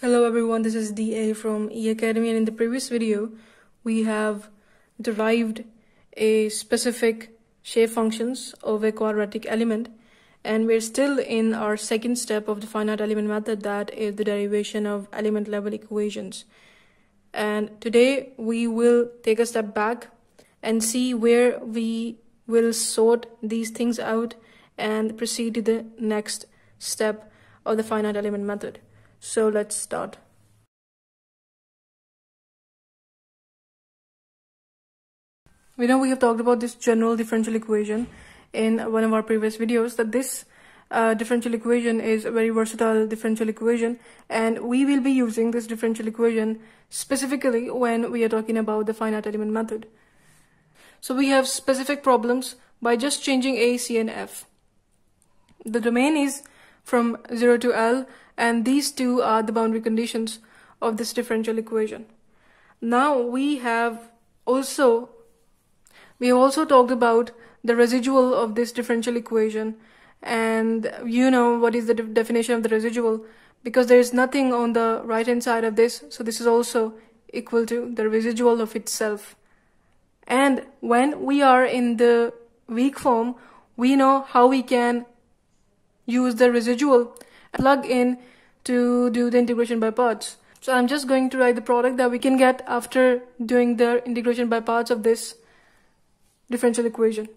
Hello everyone, this is DA from E-Academy, and in the previous video we have derived a specific shape functions of a quadratic element, and we're still in our second step of the finite element method, that is the derivation of element level equations. And today we will take a step back and see where we will sort these things out and proceed to the next step of the finite element method. So let's start. We know we have talked about this general differential equation in one of our previous videos, that this differential equation is a very versatile differential equation, and we will be using this differential equation specifically when we are talking about the finite element method. So we have specific problems by just changing A, C and F. The domain is from 0 to L, and these two are the boundary conditions of this differential equation. Now we have also talked about the residual of this differential equation, and you know what is the definition of the residual, because there is nothing on the right hand side of this, so this is also equal to the residual of itself. And when we are in the weak form, we know how we can use the residual plug in to do the integration by parts. So I'm just going to write the product that we can get after doing the integration by parts of this differential equation.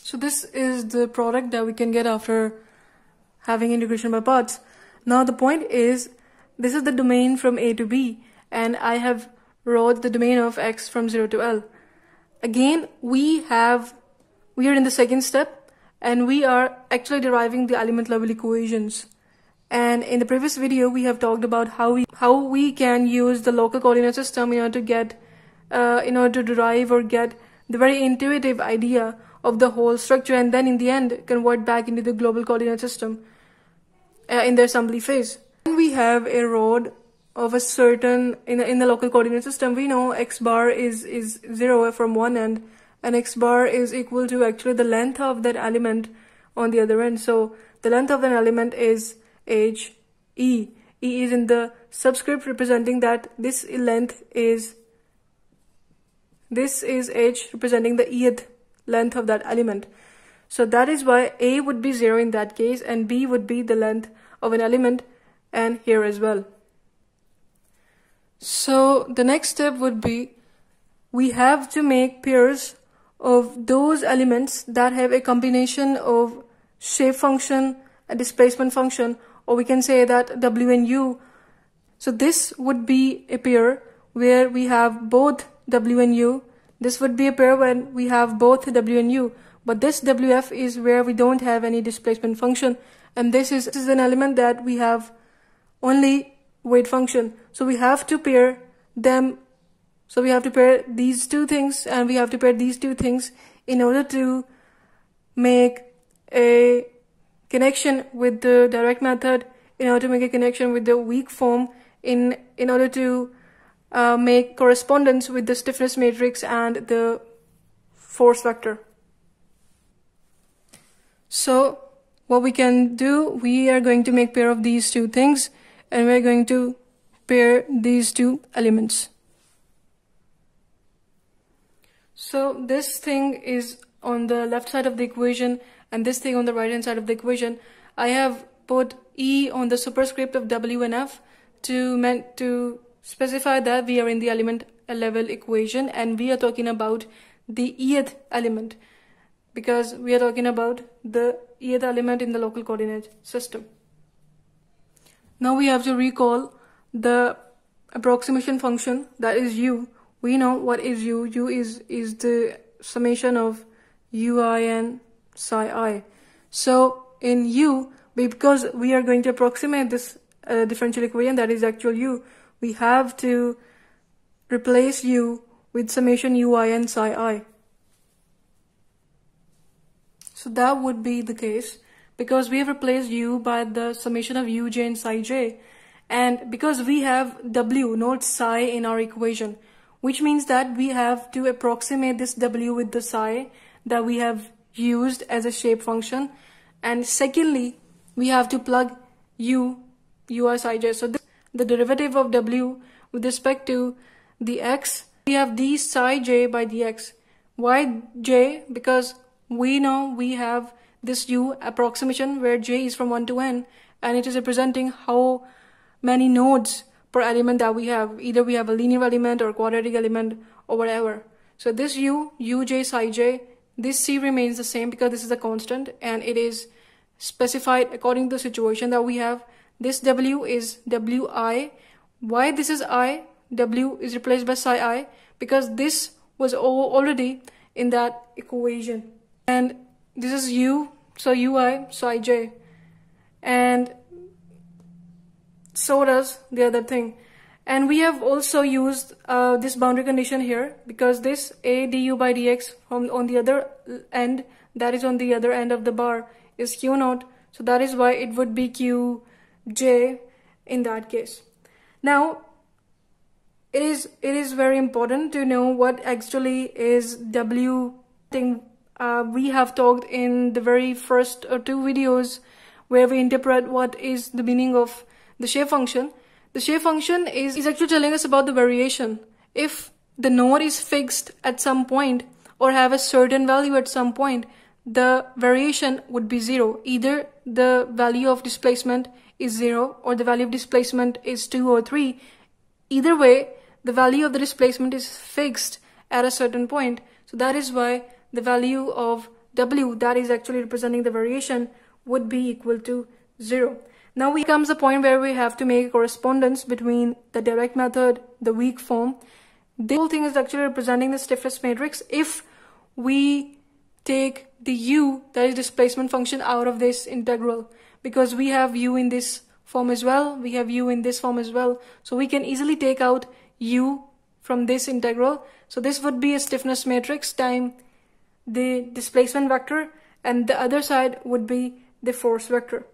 So this is the product that we can get after having integration by parts. Now the point is, this is the domain from A to B, and I have wrote the domain of X from 0 to L. Again, we are in the second step, and we are actually deriving the element level equations. And in the previous video, we have talked about how we can use the local coordinate system in order to derive or get the very intuitive idea of the whole structure, and then in the end convert back into the global coordinate system in the assembly phase. And we have a road of a certain in the local coordinate system. We know X bar is 0 from one end, and X bar is equal to actually the length of that element on the other end. So the length of an element is H E. E is in the subscript, representing that this length is, this is H, representing the E-th length of that element. So that is why A would be 0 in that case, and B would be the length of an element, and here as well. So the next step would be, we have to make pairs of those elements that have a combination of shape function and displacement function, or we can say that W and U. So this would be a pair where we have both W and U. This would be a pair when we have both W and U. But this WF is where we don't have any displacement function, and this is an element that we have only weight function. So we have to pair them. So we have to pair these two things, and we have to pair these two things in order to make a connection with the direct method, in order to make a connection with the weak form, in order to make correspondence with the stiffness matrix and the force vector. So what we can do, we are going to make pair of these two things, and we're going to pair these two elements. So this thing is on the left side of the equation, and this thing on the right hand side of the equation. I have put E on the superscript of W and F to specify that we are in the element level equation, and we are talking about the E-th element, because we are talking about the E-th element in the local coordinate system. Now we have to recall the approximation function, that is U. We know what is U. U is the summation of Ui and psi I. So in U, because we are going to approximate this differential equation, that is actual U, we have to replace U with summation Ui and psi I. So that would be the case, because we have replaced U by the summation of Uj and psi j, and because we have W, not psi, in our equation, which means that we have to approximate this W with the psi that we have used as a shape function. And secondly, we have to plug U, Ui, psi, j. So this the derivative of w with respect to the x. We have d psi j by dx. Why j? Because we know we have this u approximation where j is from 1 to n and it is representing how many nodes per element that we have. Either we have a linear element or a quadratic element or whatever. So this uj psi j, this c remains the same because this is a constant and it is specified according to the situation that we have. This w is wi. Why this is I? W is replaced by psi I because this was already in that equation. And this is u, so ui psi j, and so does the other thing. And we have also used this boundary condition here because this a du by dx on the other end, that is on the other end of the bar, is q naught. So that is why it would be qj in that case. Now it is very important to know what actually is w thing. We have talked in the very first two videos where we interpret what is the meaning of the shape function. The shape function is actually telling us about the variation. If the node is fixed at some point or have a certain value at some point, the variation would be zero. Either the value of displacement is zero or the value of displacement is 2 or 3. Either way, the value of the displacement is fixed at a certain point. So that is why the value of w, that is actually representing the variation, would be equal to 0. Now here comes the point where we have to make a correspondence between the direct method, the weak form. The whole thing is actually representing the stiffness matrix. If we take the u, that is displacement function, out of this integral, because we have u in this form as well, we have u in this form as well, so we can easily take out u from this integral. So this would be a stiffness matrix time the displacement vector, and the other side would be the force vector.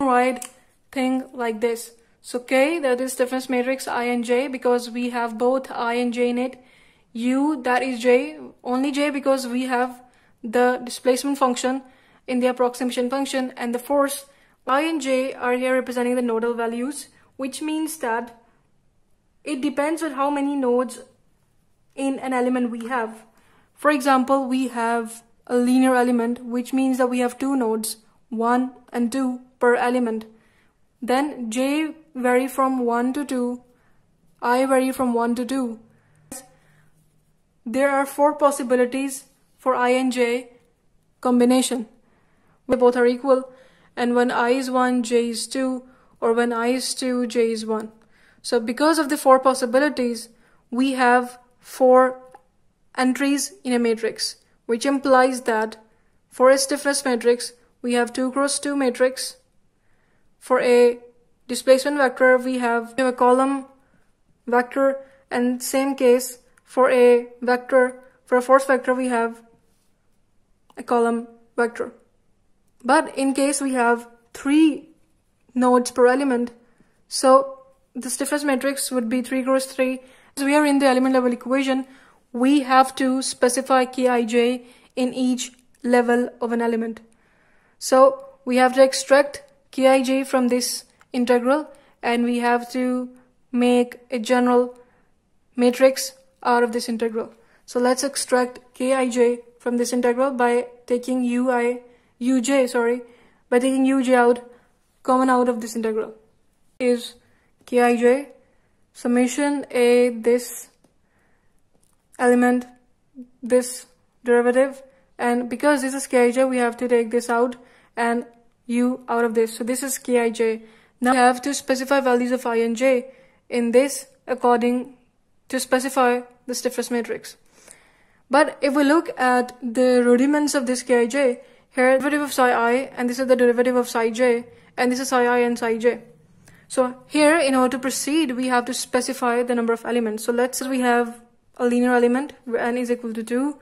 Write thing like this. So k, that is stiffness matrix I and j because we have both I and j in it. U, that is j, only j because we have the displacement function in the approximation function, and the force. I and j are here representing the nodal values, which means that it depends on how many nodes in an element we have. For example, we have a linear element, which means that we have 2 nodes, 1 and 2 per element. Then j vary from 1 to 2, I vary from 1 to 2. There are 4 possibilities for I and j combination. They both are equal, and when I is 1, j is 2, or when I is 2, j is 1. So because of the 4 possibilities, we have 4 entries in a matrix, which implies that for a stiffness matrix we have 2 cross 2 matrix. For a displacement vector we have a column vector, and same case for a vector, for a force vector we have a column vector. But in case we have 3 nodes per element, so the stiffness matrix would be 3 cross 3. So we are in the element level equation. We have to specify Kij in each level of an element. So we have to extract Kij from this integral, and we have to make a general matrix out of this integral. So let's extract Kij from this integral by taking uj out, common out of this integral. Is Kij summation a this element, this derivative, and because this is Kij, we have to take this out and u out of this. So this is Kij. Now we have to specify values of I and j in this according to specify the stiffness matrix. But if we look at the rudiments of this Kij, here derivative of psi I, and this is the derivative of psi j, and this is psi I and psi j. So here, in order to proceed, we have to specify the number of elements. So let's say we have a linear element where n is equal to 2,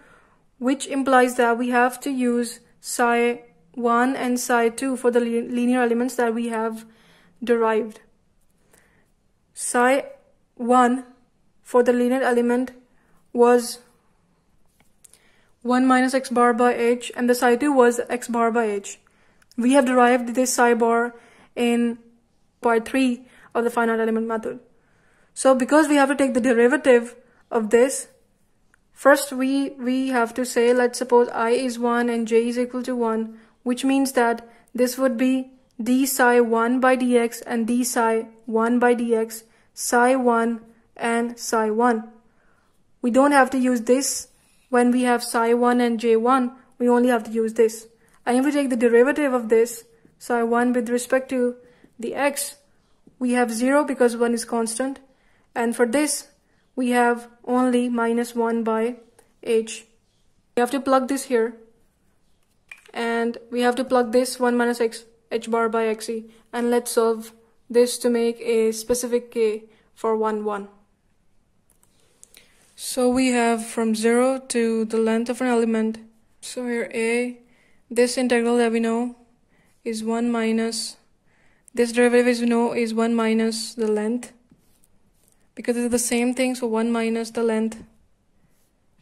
which implies that we have to use psi 1 and psi 2 for the linear elements that we have derived. Psi 1 for the linear element was 1 minus x bar by h, and the psi 2 was x bar by h. We have derived this psi bar in part 3 or the finite element method. So because we have to take the derivative of this, first we have to say, let's suppose I is 1 and j is equal to 1, which means that this would be d psi 1 by dx and d psi 1 by dx, psi 1 and psi 1. We don't have to use this when we have psi 1 and j1, we only have to use this. And if we take the derivative of this, psi 1 with respect to the x, we have 0 because 1 is constant. And for this, we have only minus 1 by h. We have to plug this here. And we have to plug this 1 minus x, h bar by xe. And let's solve this to make a specific k for 1, 1. So we have from 0 to the length of an element. So here a, this integral that we know is 1 minus, this derivative is we know is 1 minus the length. Because it's the same thing, so 1 minus the length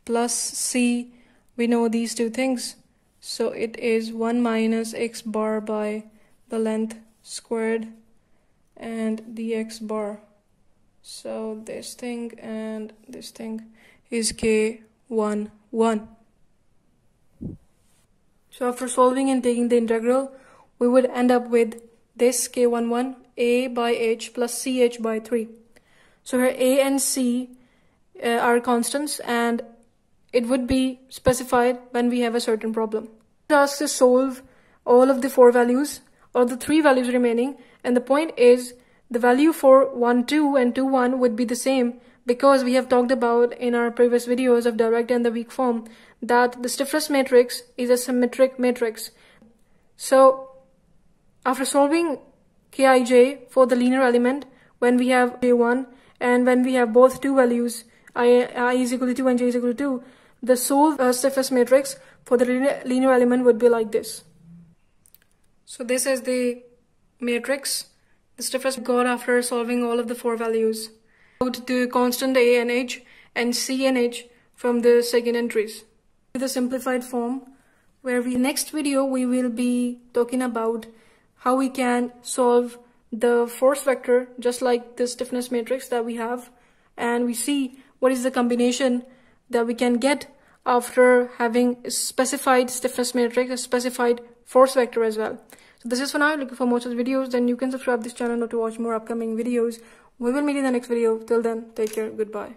plus c, we know these two things. So it is 1 minus x bar by the length squared and dx bar. So this thing and this thing is k1, 1. So after solving and taking the integral, we would end up with this k1, 1, a by h plus ch by 3. So here a and c are constants, and it would be specified when we have a certain problem. It asks us to solve all of the 4 values or the 3 values remaining, and the point is the value for 1, 2 and 2, 1 would be the same because we have talked about in our previous videos of direct and the weak form that the stiffness matrix is a symmetric matrix. So after solving Kij for the linear element, when we have j1 and when we have both two values, I is equal to 2 and j is equal to 2, the solved stiffness matrix for the linear element would be like this. So this is the matrix, the stiffness got after solving all of the 4 values. Out to constant a and h and c and h from the second entries. The simplified form, where we next video we will be talking about how we can solve the force vector just like the stiffness matrix that we have, and we see what is the combination that we can get after having a specified stiffness matrix, a specified force vector as well. So this is for now. Looking for more such videos, then you can subscribe this channel or to watch more upcoming videos. We will meet in the next video. Till then, take care. Goodbye.